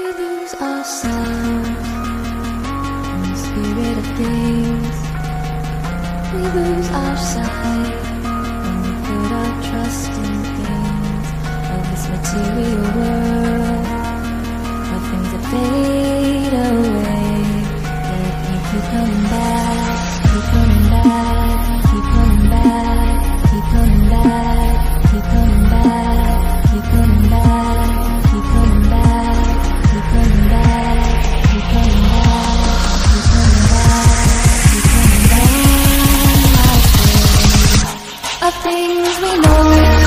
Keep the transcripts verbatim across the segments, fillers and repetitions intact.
we lose ourselves in the spirit of things. We lose our sight when we put our trust in things of this material world, of things that fade away, yet we keep coming back, keep coming back, keep coming back, keep coming back, keep coming back, keep coming back, keep coming back, keep coming back, keep coming back, keep coming back, keep coming back. Of things we know, we know.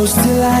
close till I